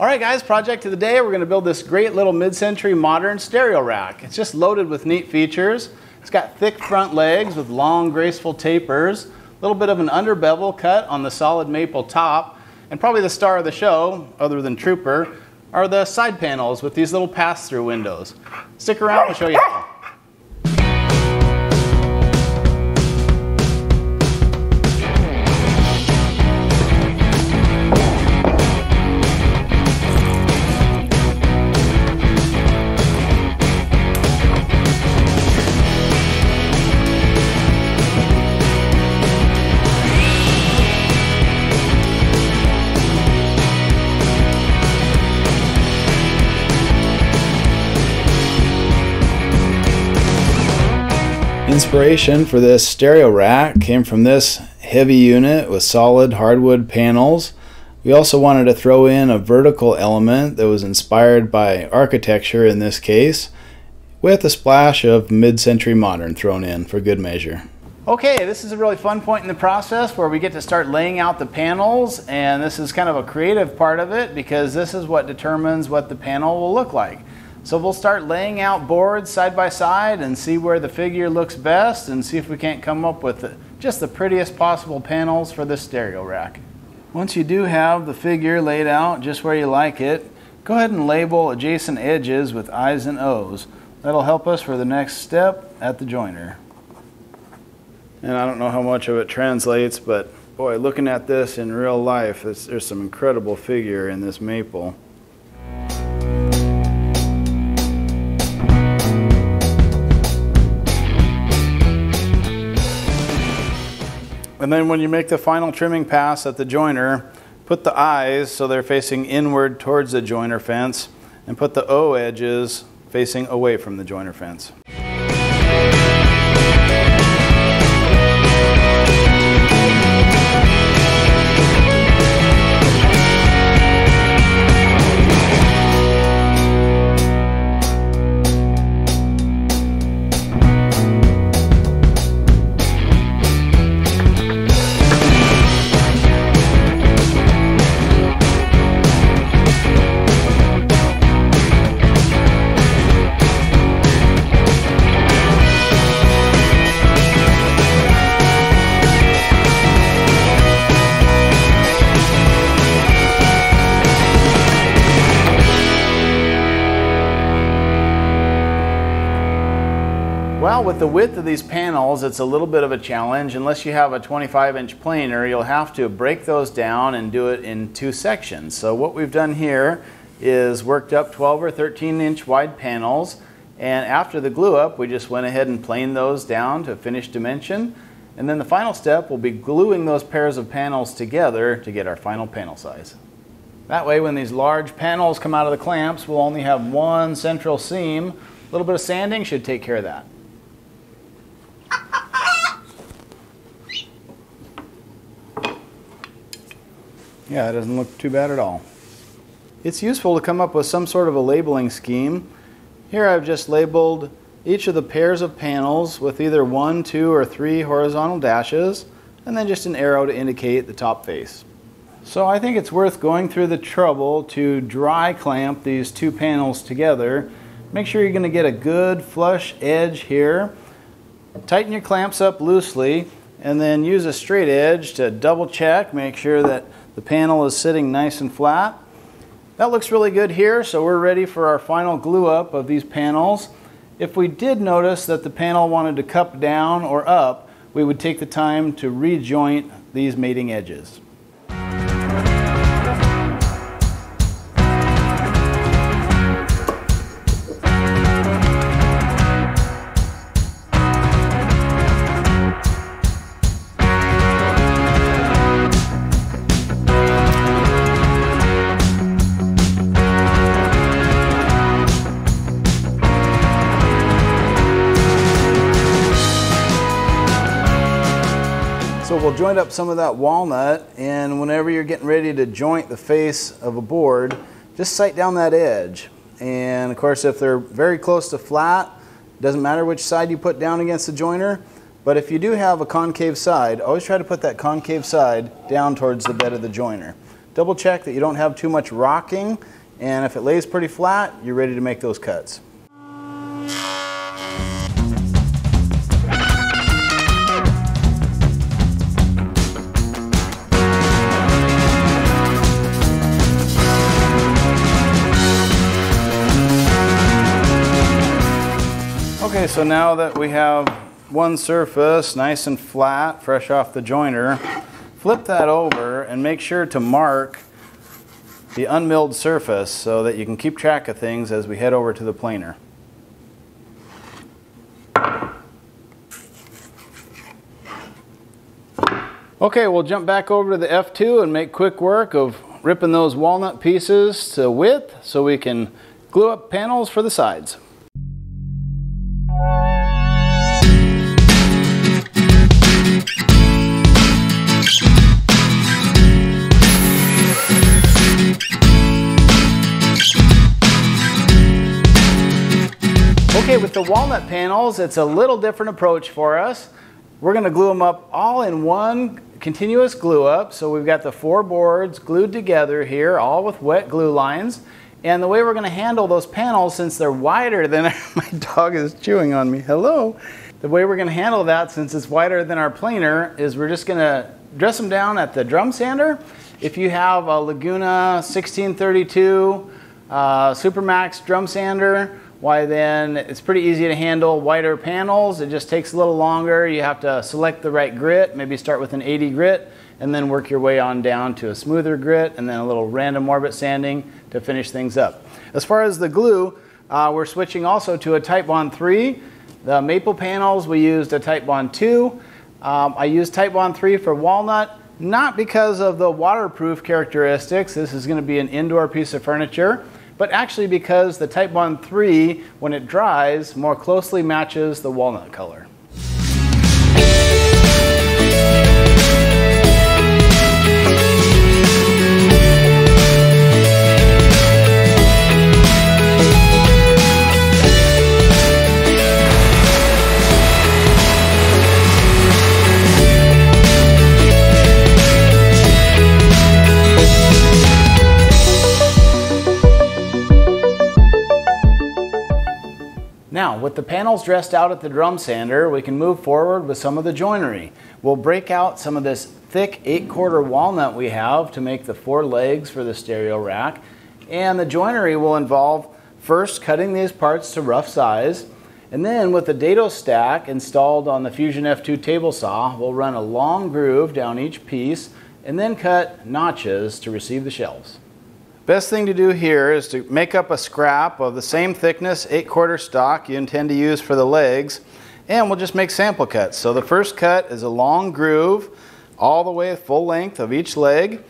All right guys, project of the day, we're gonna build this great little mid-century modern stereo rack. It's just loaded with neat features. It's got thick front legs with long graceful tapers, a little bit of an under bevel cut on the solid maple top, and probably the star of the show, other than Trooper, are the side panels with these little pass-through windows. Stick around, we'll show you how. Inspiration for this stereo rack came from this heavy unit with solid hardwood panels. We also wanted to throw in a vertical element that was inspired by architecture in this case, with a splash of mid-century modern thrown in for good measure. Okay, this is a really fun point in the process where we get to start laying out the panels, and this is kind of a creative part of it because this is what determines what the panel will look like. So we'll start laying out boards side by side and see where the figure looks best and see if we can't come up with just the prettiest possible panels for this stereo rack. Once you do have the figure laid out just where you like it, go ahead and label adjacent edges with I's and O's. That'll help us for the next step at the joiner. And I don't know how much of it translates, but boy, looking at this in real life, there's some incredible figure in this maple. And then when you make the final trimming pass at the joiner, put the I's so they're facing inward towards the joiner fence, and put the O edges facing away from the joiner fence. Well, with the width of these panels, it's a little bit of a challenge. Unless you have a 25-inch planer, you'll have to break those down and do it in two sections. So what we've done here is worked up 12 or 13-inch wide panels, and after the glue up, we just went ahead and planed those down to a finished dimension. And then the final step will be gluing those pairs of panels together to get our final panel size. That way, when these large panels come out of the clamps, we'll only have one central seam. A little bit of sanding should take care of that. Yeah, it doesn't look too bad at all. It's useful to come up with some sort of a labeling scheme. Here I've just labeled each of the pairs of panels with either 1, 2, or 3 horizontal dashes, and then just an arrow to indicate the top face. So I think it's worth going through the trouble to dry clamp these two panels together. Make sure you're going to get a good flush edge here. Tighten your clamps up loosely, and then use a straight edge to double check, make sure that the panel is sitting nice and flat. That looks really good here, so we're ready for our final glue up of these panels. If we did notice that the panel wanted to cup down or up, we would take the time to rejoint these mating edges. So we'll joint up some of that walnut, and whenever you're getting ready to joint the face of a board, just sight down that edge. And of course, if they're very close to flat, doesn't matter which side you put down against the joiner, but if you do have a concave side, always try to put that concave side down towards the bed of the joiner. Double check that you don't have too much rocking, and if it lays pretty flat, you're ready to make those cuts. Okay, so now that we have one surface nice and flat, fresh off the jointer, flip that over and make sure to mark the unmilled surface so that you can keep track of things as we head over to the planer. Okay, we'll jump back over to the F2 and make quick work of ripping those walnut pieces to width so we can glue up panels for the sides. Okay, with the walnut panels, it's a little different approach for us. We're going to glue them up all in one continuous glue up. So we've got the four boards glued together here, all with wet glue lines. And the way we're going to handle those panels, since they're wider than my dog is chewing on me. Hello. The way we're going to handle that, since it's wider than our planer, is we're just going to dress them down at the drum sander. If you have a Laguna 1632 Supermax drum sander, why then it's pretty easy to handle wider panels. It just takes a little longer. You have to select the right grit, maybe start with an 80 grit and then work your way on down to a smoother grit and then a little random orbit sanding to finish things up. As far as the glue, we're switching also to a Titebond III. The maple panels, we used a Titebond II. I used Titebond III for walnut, not because of the waterproof characteristics. This is going to be an indoor piece of furniture, but actually because the Titebond III, when it dries, more closely matches the walnut color. Now, with the panels dressed out at the drum sander, we can move forward with some of the joinery. We'll break out some of this thick 8/4 walnut we have to make the four legs for the stereo rack. And the joinery will involve first cutting these parts to rough size. And then with the dado stack installed on the Fusion F2 table saw, we'll run a long groove down each piece and then cut notches to receive the shelves. Best thing to do here is to make up a scrap of the same thickness 8/4 stock you intend to use for the legs, and we'll just make sample cuts. So the first cut is a long groove all the way full length of each leg.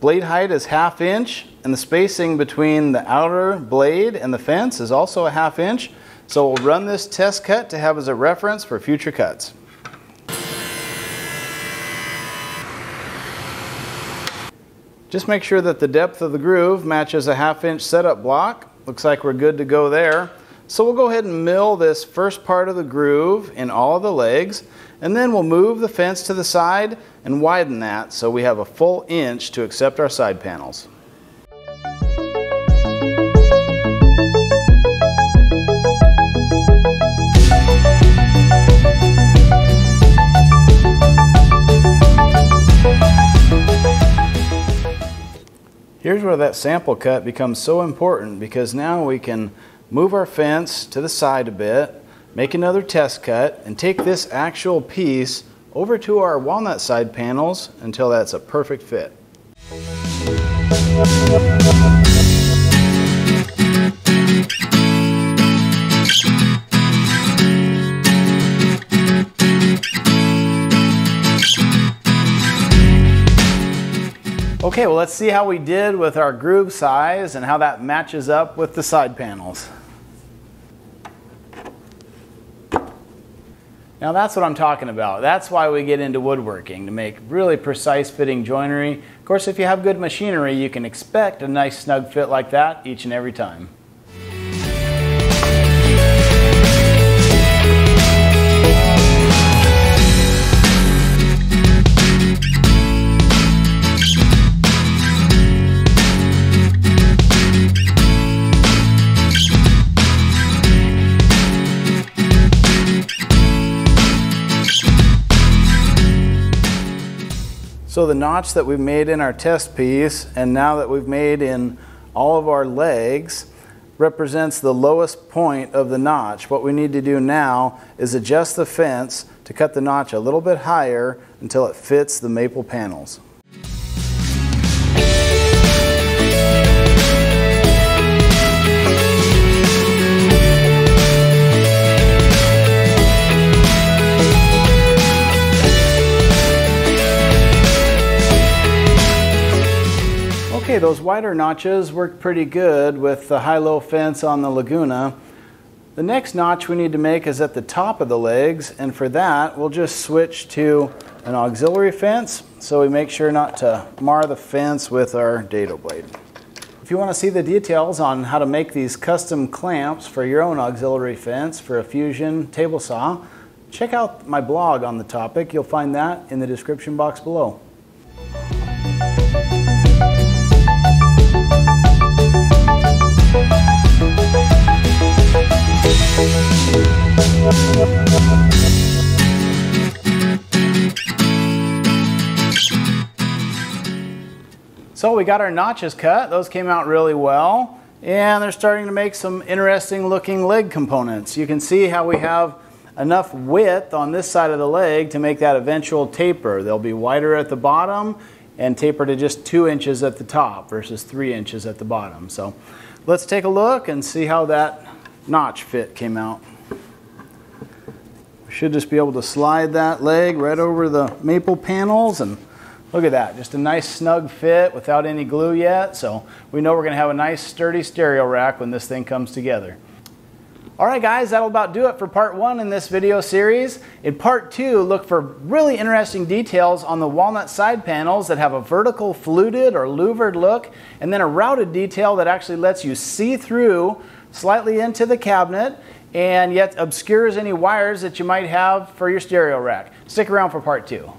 Blade height is 1/2 inch, and the spacing between the outer blade and the fence is also a 1/2 inch. So we'll run this test cut to have as a reference for future cuts. Just make sure that the depth of the groove matches a 1/2 inch setup block. Looks like we're good to go there. So we'll go ahead and mill this first part of the groove in all of the legs, and then we'll move the fence to the side and widen that so we have a full inch to accept our side panels. Here's where that sample cut becomes so important, because now we can move our fence to the side a bit, make another test cut, and take this actual piece over to our walnut side panels until that's a perfect fit. Okay, well, let's see how we did with our groove size and how that matches up with the side panels. Now that's what I'm talking about. That's why we get into woodworking, to make really precise fitting joinery. Of course, if you have good machinery, you can expect a nice snug fit like that each and every time. So the notch that we've made in our test piece, and now that we've made in all of our legs, represents the lowest point of the notch. What we need to do now is adjust the fence to cut the notch a little bit higher until it fits the maple panels. Okay, those wider notches worked pretty good with the high-low fence on the Laguna. The next notch we need to make is at the top of the legs, and for that we'll just switch to an auxiliary fence so we make sure not to mar the fence with our dado blade. If you want to see the details on how to make these custom clamps for your own auxiliary fence for a Fusion table saw, check out my blog on the topic. You'll find that in the description box below. So we got our notches cut. Those came out really well, and they're starting to make some interesting looking leg components. You can see how we have enough width on this side of the leg to make that eventual taper. They'll be wider at the bottom and taper to just 2 inches at the top versus 3 inches at the bottom. So let's take a look and see how that notch fit came out. We should just be able to slide that leg right over the maple panels, and look at that, just a nice snug fit without any glue yet, so we know we're going to have a nice sturdy stereo rack when this thing comes together. Alright guys, that'll about do it for part 1 in this video series. In part 2, look for really interesting details on the walnut side panels that have a vertical fluted or louvered look, and then a routed detail that actually lets you see through slightly into the cabinet and yet obscures any wires that you might have for your stereo rack. Stick around for part 2.